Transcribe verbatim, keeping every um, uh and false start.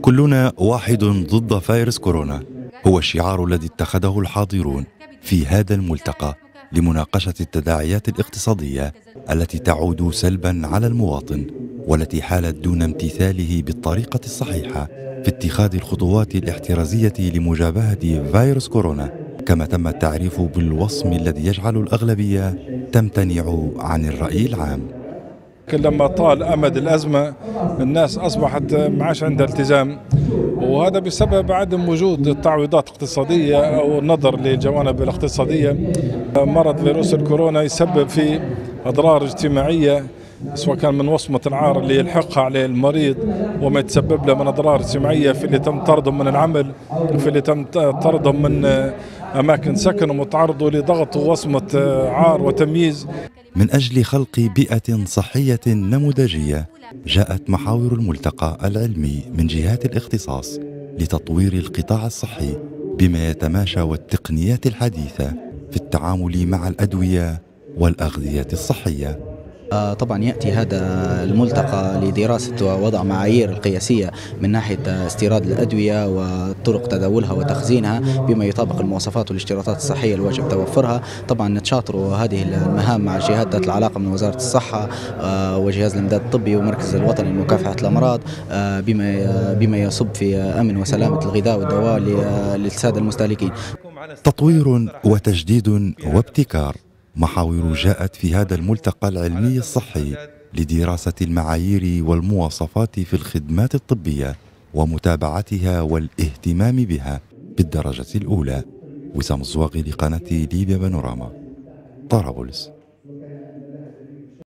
كلنا واحد ضد فيروس كورونا هو الشعار الذي اتخذه الحاضرون في هذا الملتقى لمناقشة التداعيات الاقتصادية التي تعود سلباً على المواطن والتي حالت دون امتثاله بالطريقة الصحيحة في اتخاذ الخطوات الاحترازية لمجابهة فيروس كورونا، كما تم التعريف بالوصم الذي يجعل الأغلبية تمتنع عن الرأي العام. لكن لما طال أمد الأزمة الناس أصبحت ما عادش عندها التزام، وهذا بسبب عدم وجود تعويضات اقتصادية أو النظر للجوانب الاقتصادية. مرض فيروس الكورونا يسبب في أضرار اجتماعية، سواء كان من وصمة العار اللي يلحقها عليه المريض وما يتسبب له من أضرار اجتماعية في اللي تم طردهم من العمل، في اللي تم طردهم من أماكن سكنهم وتعرضوا لضغط ووصمة عار وتمييز. من أجل خلق بيئة صحية نموذجية جاءت محاور الملتقى العلمي من جهات الاختصاص لتطوير القطاع الصحي بما يتماشى والتقنيات الحديثة في التعامل مع الأدوية والأغذية الصحية. طبعا يأتي هذا الملتقى لدراسة وضع معايير قياسية من ناحية استيراد الأدوية وطرق تداولها وتخزينها بما يطابق المواصفات والاشتراطات الصحية الواجب توفرها. طبعا نتشاطر هذه المهام مع الجهات ذات العلاقة من وزارة الصحة وجهاز الإمداد الطبي ومركز الوطني لمكافحة الأمراض بما بما يصب في أمن وسلامة الغذاء والدواء للسادة المستهلكين. تطوير وتجديد وابتكار، محاور جاءت في هذا الملتقى العلمي الصحي لدراسة المعايير والمواصفات في الخدمات الطبية ومتابعتها والاهتمام بها بالدرجة الأولى. وسام الزواغي لقناة ليبيا بانوراما، طرابلس.